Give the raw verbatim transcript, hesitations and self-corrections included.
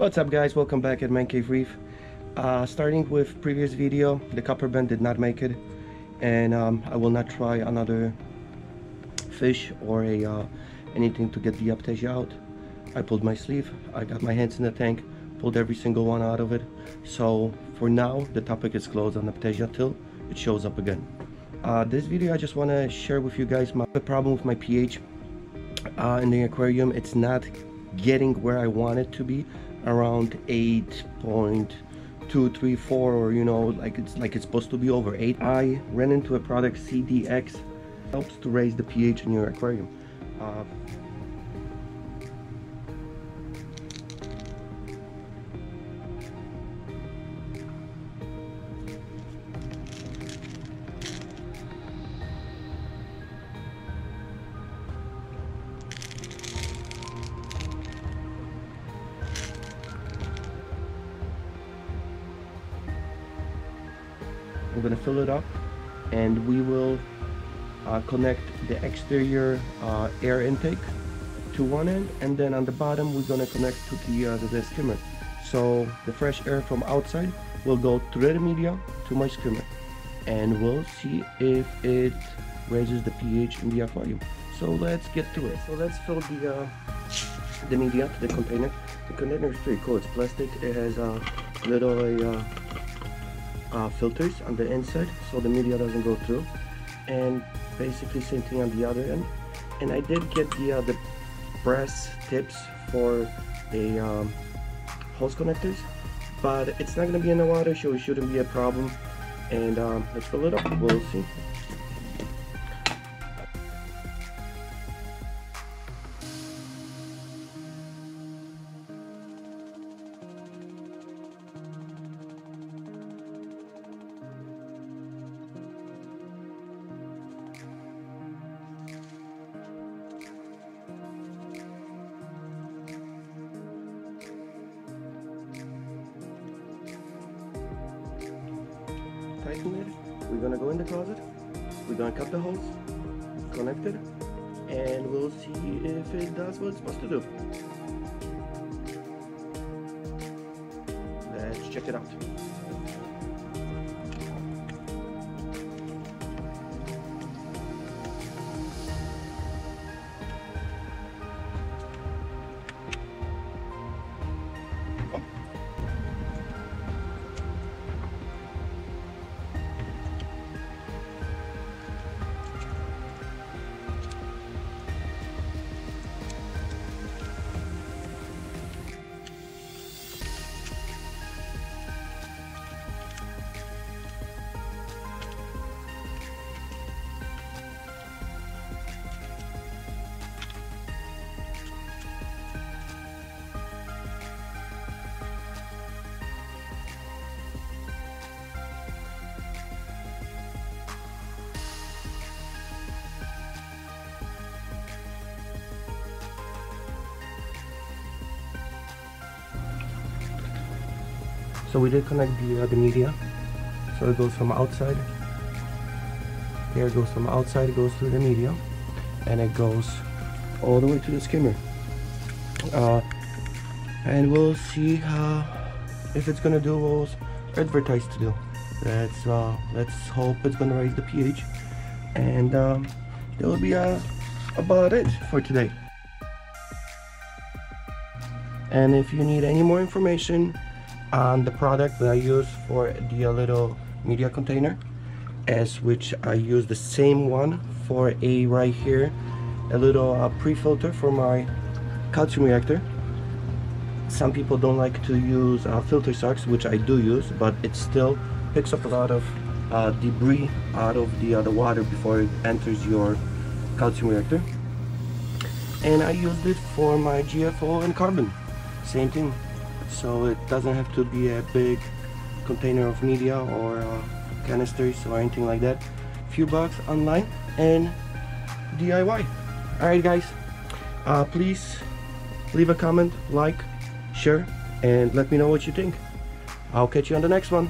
What's up guys, welcome back at Man Cave Reef. Uh, starting with previous video, the copper bend did not make it, and um, I will not try another fish or a uh, anything to get the aiptasia out. I pulled my sleeve, I got my hands in the tank, pulled every single one out of it. So for now the topic is closed on aiptasia till it shows up again. Uh, this video I just want to share with you guys my the problem with my pH uh, in the aquarium. It's not getting where I want it to be, around eight point two three four, or you know, like it's like it's supposed to be over eight. I ran into a product, C D X, helps to raise the pH in your aquarium. Uh, We're gonna fill it up, and we will uh, connect the exterior uh, air intake to one end, and then on the bottom we're gonna connect to the uh, to the skimmer. So the fresh air from outside will go through the media to my skimmer, and we'll see if it raises the pH in the aquarium. So let's get to it. So let's fill the uh, the media to the container. The container is pretty cool. It's plastic. It has a little uh, Uh, filters on the inside so the media doesn't go through, and basically same thing on the other end. And I did get the uh, the brass tips for the um, hose connectors, but it's not gonna be in the water, so it shouldn't be a problem. And um, let's fill it up, we'll see. It. We're gonna go in the closet, we're gonna cut the hose, connect it, and we'll see if it does what it's supposed to do. Let's check it out. So we did connect the, uh, the media, so it goes from outside, the air goes from outside, it goes through the media, and it goes all the way to the skimmer. Uh, and we'll see uh, if it's gonna do what was advertised to do. Let's, uh, let's hope it's gonna raise the pH, and um, that will be uh, about it for today. And if you need any more information on the product that I use for the little media container, as which I use the same one for a right here a little uh, pre-filter for my calcium reactor. Some people don't like to use uh, filter socks, which I do use, but it still picks up a lot of uh, debris out of the, uh, the water before it enters your calcium reactor. And I used it for my G F O and carbon, same thing. So it doesn't have to be a big container of media or uh, canisters or anything like that. Few bucks online and D I Y. Alright guys, uh, please leave a comment, like, share, and let me know what you think. I'll catch you on the next one.